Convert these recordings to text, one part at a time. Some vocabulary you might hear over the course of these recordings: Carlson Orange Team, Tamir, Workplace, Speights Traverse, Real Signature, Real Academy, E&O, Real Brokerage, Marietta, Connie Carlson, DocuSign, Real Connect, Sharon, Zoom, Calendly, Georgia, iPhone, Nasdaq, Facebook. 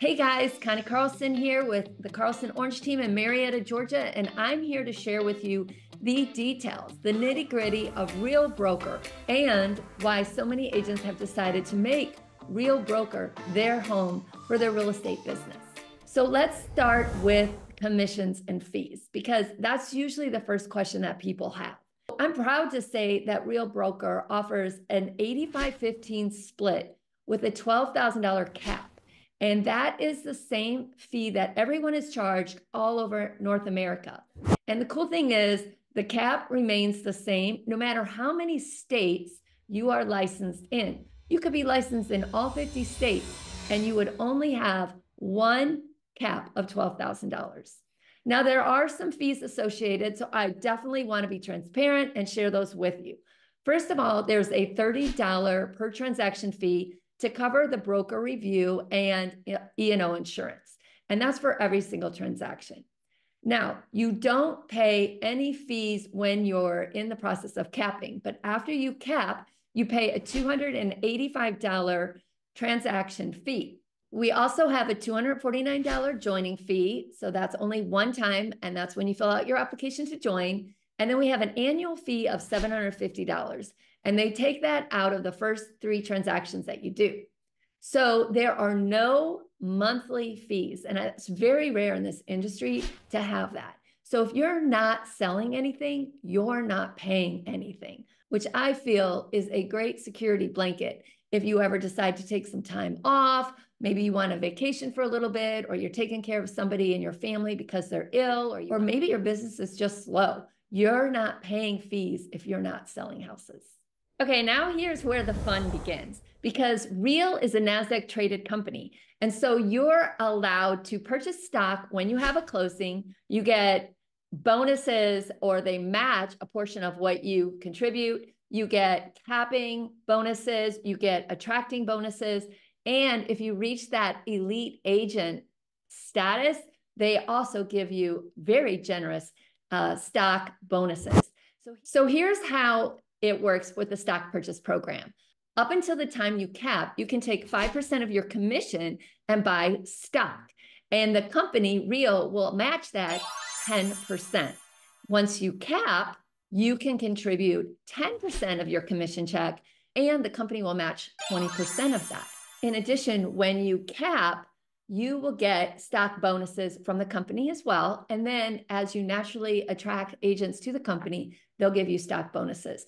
Hey guys, Connie Carlson here with the Carlson Orange Team in Marietta, Georgia, and I'm here to share with you the details, the nitty-gritty of Real Broker and why so many agents have decided to make Real Broker their home for their real estate business. So let's start with commissions and fees, because that's usually the first question that people have. I'm proud to say that Real Broker offers an 85-15 split with a $12,000 cap. And that is the same fee that everyone is charged all over North America. And the cool thing is the cap remains the same no matter how many states you are licensed in. You could be licensed in all 50 states and you would only have one cap of $12,000. Now there are some fees associated, so I definitely want to be transparent and share those with you. First of all, there's a $30 per transaction fee to cover the broker review and E&O insurance. And that's for every single transaction. Now, you don't pay any fees when you're in the process of capping, but after you cap, you pay a $285 transaction fee. We also have a $249 joining fee. So that's only one time, and that's when you fill out your application to join. And then we have an annual fee of $750. And they take that out of the first three transactions that you do. So there are no monthly fees. And it's very rare in this industry to have that. So if you're not selling anything, you're not paying anything, which I feel is a great security blanket. If you ever decide to take some time off, maybe you want a vacation for a little bit, or you're taking care of somebody in your family because they're ill, or maybe your business is just slow. You're not paying fees if you're not selling houses. Okay, now here's where the fun begins, because Real is a Nasdaq traded company. And so you're allowed to purchase stock when you have a closing. You get bonuses, or they match a portion of what you contribute. You get capping bonuses, you get attracting bonuses. And if you reach that elite agent status, they also give you very generous stock bonuses. So here's how it works with the stock purchase program. Up until the time you cap, you can take 5% of your commission and buy stock. And the company, Real, will match that 10%. Once you cap, you can contribute 10% of your commission check, and the company will match 20% of that. In addition, when you cap, you will get stock bonuses from the company as well. And then as you naturally attract agents to the company, they'll give you stock bonuses.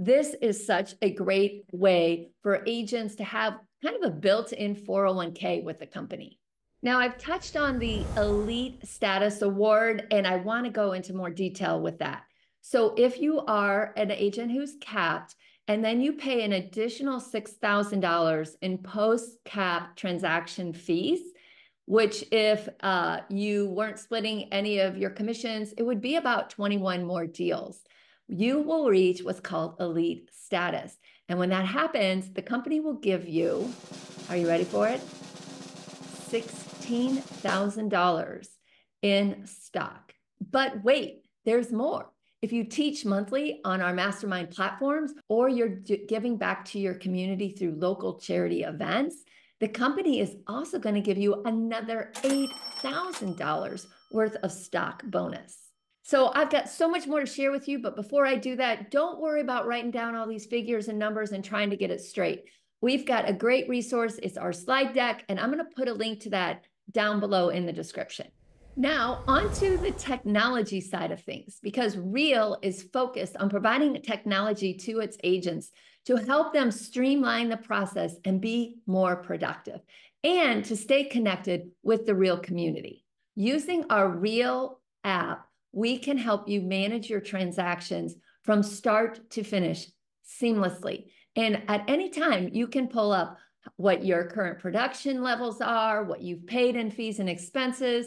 This is such a great way for agents to have kind of a built-in 401k with the company. Now, I've touched on the Elite Status Award, and I want to go into more detail with that. So if you are an agent who's capped, and then you pay an additional $6,000 in post-cap transaction fees, which if you weren't splitting any of your commissions, it would be about 21 more deals. You will reach what's called elite status. And when that happens, the company will give you, are you ready for it? $16,000 in stock. But wait, there's more. If you teach monthly on our mastermind platforms, or you're giving back to your community through local charity events, the company is also going to give you another $8,000 worth of stock bonus. So I've got so much more to share with you, but before I do that, don't worry about writing down all these figures and numbers and trying to get it straight. We've got a great resource. It's our slide deck, and I'm going to put a link to that down below in the description. Now onto the technology side of things, because Real is focused on providing technology to its agents to help them streamline the process and be more productive, and to stay connected with the Real community. Using our Real app, we can help you manage your transactions from start to finish seamlessly. And at any time, you can pull up what your current production levels are, what you've paid in fees and expenses,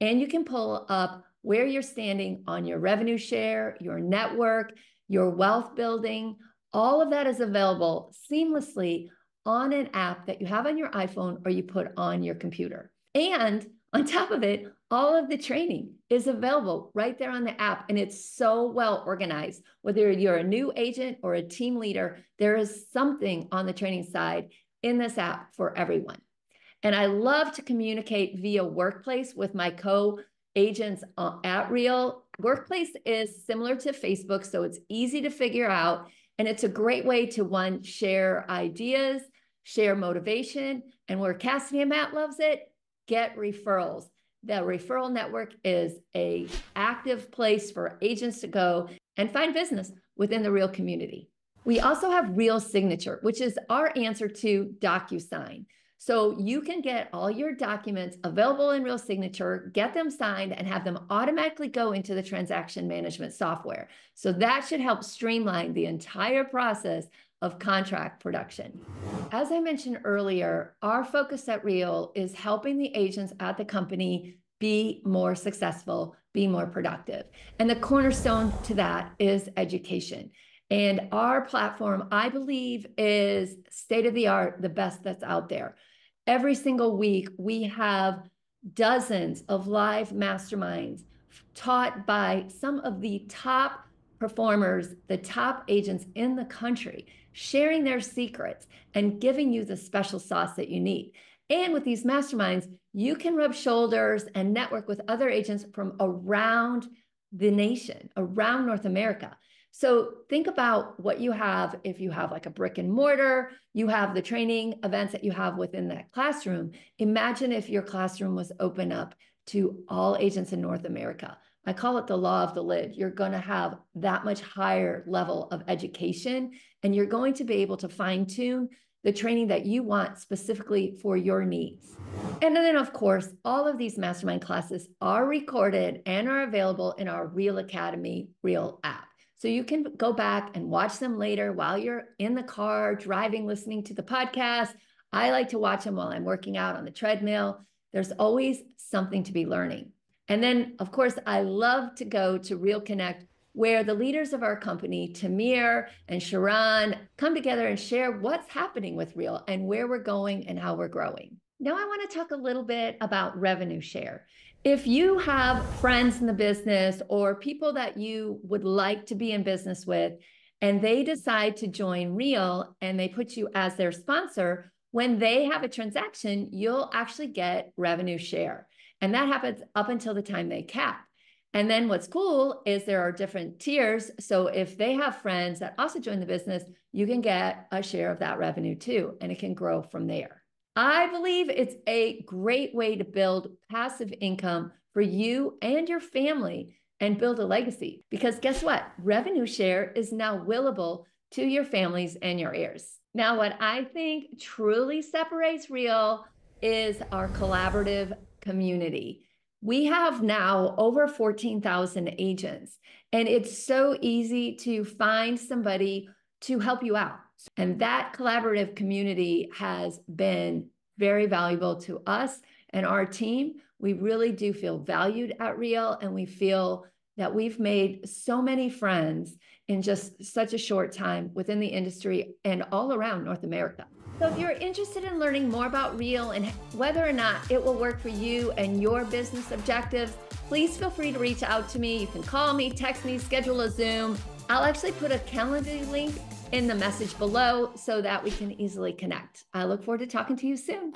and you can pull up where you're standing on your revenue share, your network, your wealth building. All of that is available seamlessly on an app that you have on your iPhone or you put on your computer. And on top of it, all of the training is available right there on the app, and it's so well organized. Whether you're a new agent or a team leader, there is something on the training side in this app for everyone. And I love to communicate via Workplace with my co-agents at Real. Workplace is similar to Facebook, so it's easy to figure out. And it's a great way to, one, share ideas, share motivation, and where Cassidy and Matt loves it, get referrals. The referral network is an active place for agents to go and find business within the Real community. We also have Real Signature, which is our answer to DocuSign. So you can get all your documents available in Real Signature, get them signed, and have them automatically go into the transaction management software. So that should help streamline the entire process of contract production. As I mentioned earlier, our focus at Real is helping the agents at the company be more successful, be more productive. And the cornerstone to that is education. And our platform, I believe, is state of the art, the best that's out there. Every single week, we have dozens of live masterminds taught by some of the top performers, the top agents in the country, sharing their secrets and giving you the special sauce that you need. And with these masterminds, you can rub shoulders and network with other agents from around the nation, around North America. So think about what you have if you have like a brick and mortar, you have the training events that you have within that classroom. Imagine if your classroom was open up to all agents in North America. I call it the law of the lid. You're going to have that much higher level of education, and you're going to be able to fine tune the training that you want specifically for your needs. And then, of course, all of these mastermind classes are recorded and are available in our Real Academy, Real app. So you can go back and watch them later while you're in the car, driving, listening to the podcast. I like to watch them while I'm working out on the treadmill. There's always something to be learning. And then, of course, I love to go to Real Connect, where the leaders of our company, Tamir and Sharon, come together and share what's happening with Real and where we're going and how we're growing. Now I want to talk a little bit about revenue share. If you have friends in the business or people that you would like to be in business with, and they decide to join Real and they put you as their sponsor, when they have a transaction, you'll actually get revenue share. And that happens up until the time they cap. And then what's cool is there are different tiers. So if they have friends that also join the business, you can get a share of that revenue too, and it can grow from there. I believe it's a great way to build passive income for you and your family and build a legacy, because guess what? Revenue share is now willable to your families and your heirs. Now, what I think truly separates Real is our collaborative community. We have now over 14,000 agents, and it's so easy to find somebody to help you out. And that collaborative community has been very valuable to us and our team. We really do feel valued at Real, and we feel that we've made so many friends in just such a short time within the industry and all around North America. So if you're interested in learning more about Real and whether or not it will work for you and your business objectives, please feel free to reach out to me. You can call me, text me, schedule a Zoom. I'll actually put a Calendly link in the message below so that we can easily connect. I look forward to talking to you soon.